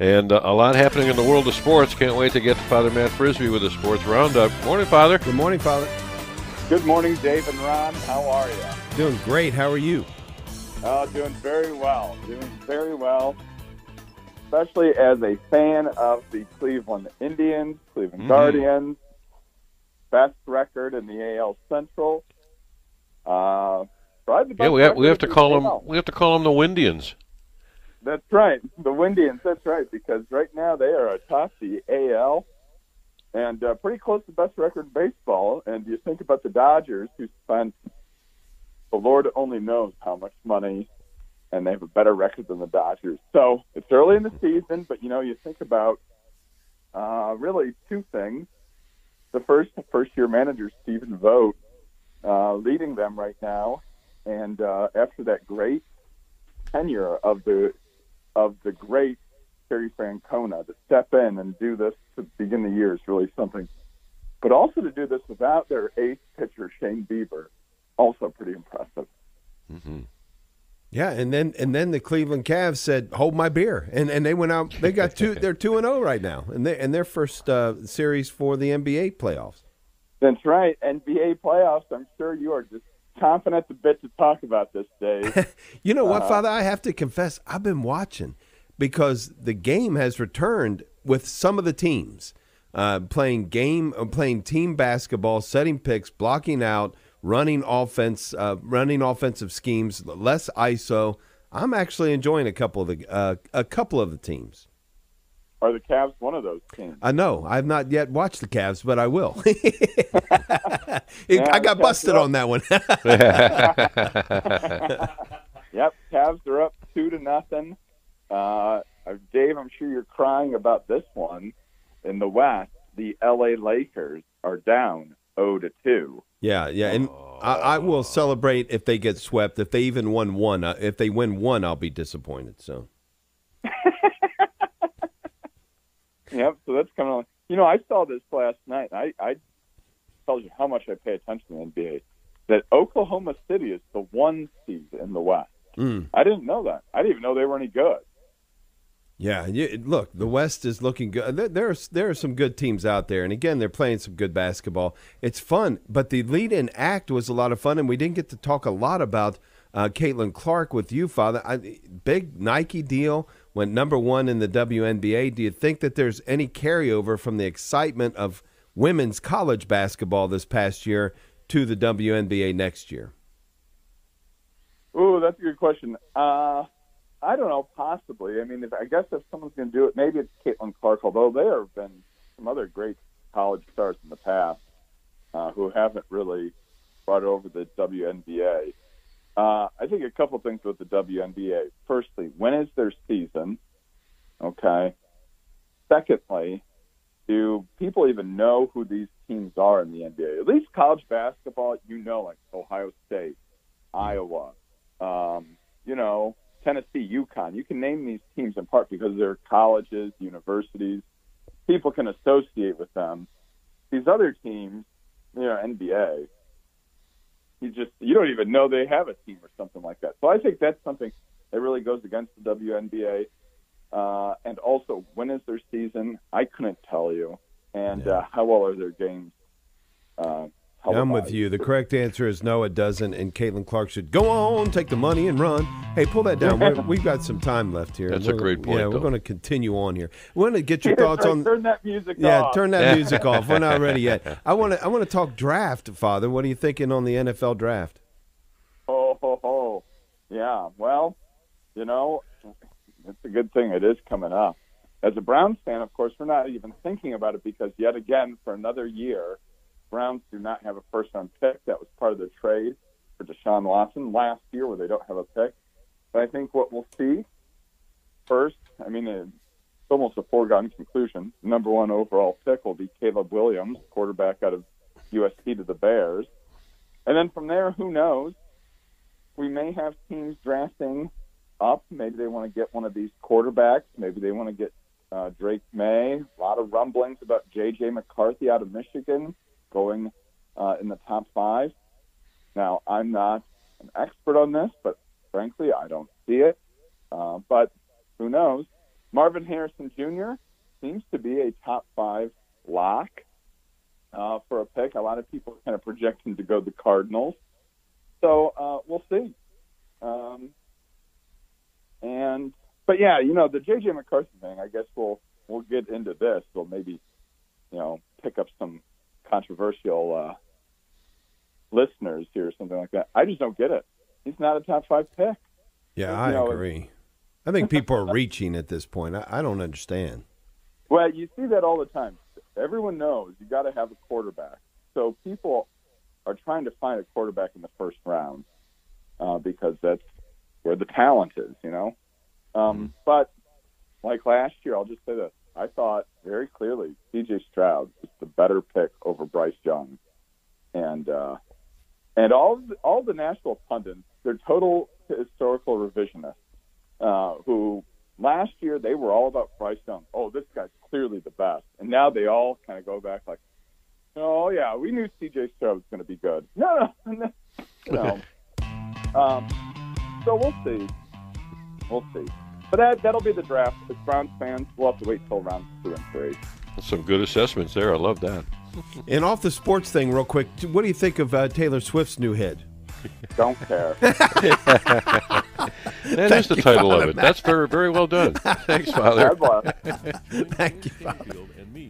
And a lot happening in the world of sports. Can't wait to get to Father Matt Frisbee with a sports roundup. Morning, Father. Good morning, Father. Good morning, Dave and Ron. How are you? Doing great. How are you? Doing very well. Especially as a fan of the Cleveland Indians, Cleveland Guardians. Best record in the AL Central. We have to call them the Windians. That's right, the Windians. That's right, because right now they are atop the AL and pretty close to the best record in baseball. And you think about the Dodgers, who spent the Lord only knows how much money, and they have a better record than the Dodgers. So it's early in the season, but you know, you think about really two things. The first-year manager, Stephen Vogt, leading them right now, and after that great tenure of the great Terry Francona, to step in and do this to begin the year is really something. But also to do this without their ace pitcher, Shane Bieber, also pretty impressive. Mm-hmm. Yeah, and then the Cleveland Cavs said, "Hold my beer," and they went out. They got two. They're 2-0 right now, and their first series for the NBA playoffs. That's right, NBA playoffs. I'm sure you are just chomping at the bit to talk about this, Dave. You know what, Father? I have to confess, I've been watching because the game has returned with some of the teams playing team basketball, setting picks, blocking out, running offensive schemes, less ISO. I'm actually enjoying a couple of the teams. Are the Cavs one of those teams? I know. I've not yet watched the Cavs, but I will. I got busted on that one. Yep, Cavs are up 2-0. Dave, I'm sure you're crying about this one. In the West, the LA Lakers are down 0-2. Yeah, and I will celebrate if they get swept. If they even won one, if they win one, I'll be disappointed. So, yep. So that's coming on. You know, I saw this last night. I told you how much I pay attention to the NBA. That Oklahoma City is the 1 seed in the West. I didn't know that. I didn't even know they were any good. Yeah, look, the West is looking good. There are some good teams out there, and again, they're playing some good basketball. It's fun, but the lead-in act was a lot of fun, and we didn't get to talk a lot about Caitlin Clark with you, Father. Big Nike deal, went #1 in the WNBA. Do you think that there's any carryover from the excitement of women's college basketball this past year to the WNBA next year? Oh, that's a good question. I don't know, possibly. I mean, I guess if someone's going to do it, maybe it's Caitlin Clark, although there have been some other great college stars in the past who haven't really brought over the WNBA. I think a couple things with the WNBA. Firstly, when is their season? Okay. Secondly, do people even know who these teams are in the NBA? At least college basketball, you know, like Ohio State, Iowa, you know, Tennessee, UConn. You can name these teams in part because they're colleges, universities. People can associate with them. These other teams, you know, NBA, you don't even know they have a team or something like that. So I think that's something that really goes against the WNBA. And also, when is their season? I couldn't tell you. And how well are their games? I'm with you. The correct answer is no, it doesn't, and Caitlin Clark should go on, take the money, and run. Hey, pull that down. We've got some time left here. That's a great point. Yeah, we're going to continue on here. We want to get your thoughts on. Turn that music off. Yeah, turn that music off. We're not ready yet. I want to talk draft, Father. What are you thinking on the NFL draft? Oh. Yeah, well, you know, it's a good thing it is coming up. As a Browns fan, of course, we're not even thinking about it because, yet again, for another year, Browns do not have a first-round pick. That was part of their trade for Deshaun Lawson last year where they don't have a pick. But I think what we'll see first, I mean, it's almost a foregone conclusion. #1 overall pick will be Caleb Williams, quarterback out of USC to the Bears. And then from there, who knows? We may have teams drafting up. Maybe they want to get one of these quarterbacks. Maybe they want to get Drake May. A lot of rumblings about J.J. McCarthy out of Michigan going in the top 5. Now, I'm not an expert on this, but frankly, I don't see it. But who knows? Marvin Harrison Jr. seems to be a top five lock for a pick. A lot of people kind of project him to go to the Cardinals. So we'll see. But yeah, you know, the J.J. McCarthy thing, I guess we'll get into this. We'll maybe, you know, pick up some controversial listeners here or something like that. I just don't get it. He's not a top five pick. Yeah, I agree. I think people are reaching at this point. I don't understand. Well, you see that all the time. Everyone knows you got to have a quarterback. So people are trying to find a quarterback in the first round because that's where the talent is, you know. But like last year, I'll just say this. I thought very clearly C.J. Stroud was the better pick over Bryce Young. And all the national pundits, they're total historical revisionists who last year they were all about Bryce Young. Oh, this guy's clearly the best. And now they all kind of go back like, oh, yeah, we knew C.J. Stroud was going to be good. No. You know. So we'll see. We'll see. But that'll be the draft. As Browns fans, we'll have to wait till round 2 and 3. Some good assessments there. I love that. And off the sports thing real quick, what do you think of Taylor Swift's new head? Don't care. That is the title of it. That's very, very well done. Thanks, Father. Thank you, Father.